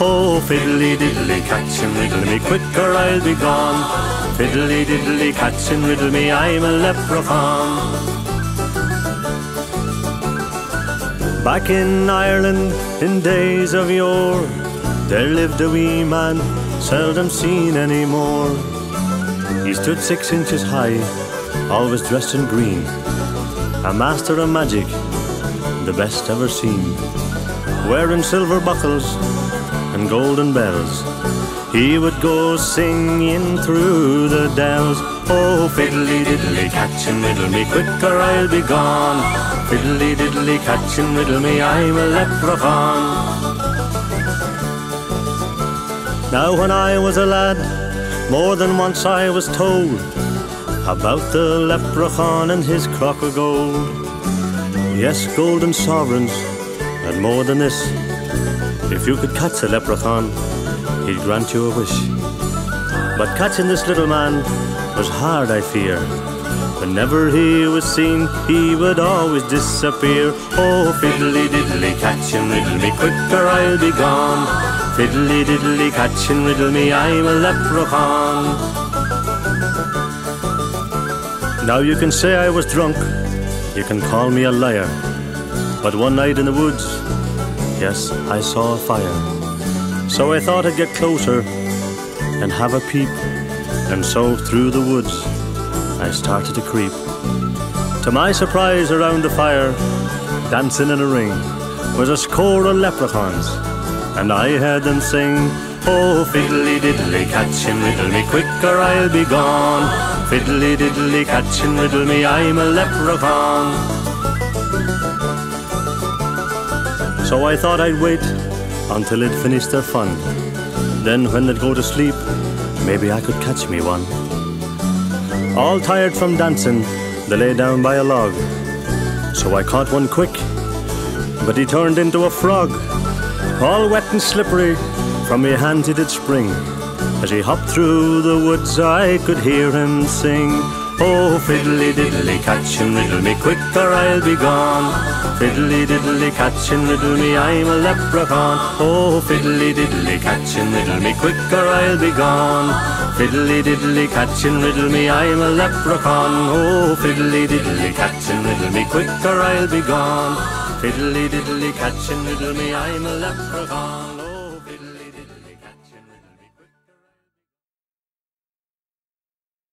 Oh, fiddly-diddly, catch and riddle me, quick or I'll be gone. Fiddly-diddly, catch and riddle me, I'm a leprechaun. Back in Ireland, in days of yore, there lived a wee man, seldom seen any more. He stood 6 inches high, always dressed in green, a master of magic, the best ever seen. Wearing silver buckles and golden bells, he would go singing through the dells. Oh, fiddly-diddly, catch and riddle me, quick or I'll be gone. Fiddly-diddly, catch and riddle me, I'm a leprechaun. Now when I was a lad, more than once I was told about the leprechaun and his crock of gold. Yes, golden sovereigns, and more than this. If you could catch a leprechaun, he'd grant you a wish. But catching this little man was hard, I fear. Whenever he was seen, he would always disappear. Oh, fiddly-diddly, catch and riddle me, quick or I'll be gone. Fiddly-diddly, catch and riddle me, I'm a leprechaun. Now you can say I was drunk, you can call me a liar, but one night in the woods, yes, I saw a fire. So I thought I'd get closer and have a peep, and so through the woods I started to creep. To my surprise, around the fire, dancing in a ring, was a score of leprechauns, and I heard them sing. Oh, fiddly-diddly, catch and riddle me, quick or I'll be gone. Fiddly-diddly, catch and riddle me, I'm a leprechaun. So I thought I'd wait until they'd finished their fun, then when they'd go to sleep, maybe I could catch me one. All tired from dancing, they lay down by a log, so I caught one quick, but he turned into a frog. All wet and slippery, from me hands he did spring. As he hopped through the woods, I could hear him sing. Oh, fiddly-diddly, catch and riddle me, quick or I'll be gone. Fiddly-diddly, catch and riddle me, I'm a leprechaun. Oh, fiddly-diddly, catch and riddle me, quick or I'll be gone. Fiddly-diddly, catch and riddle me, I'm a leprechaun. Oh, fiddly-diddly, catch and riddle me, quick or I'll be gone. Fiddly-diddly, catch and riddle me, I'm a leprechaun.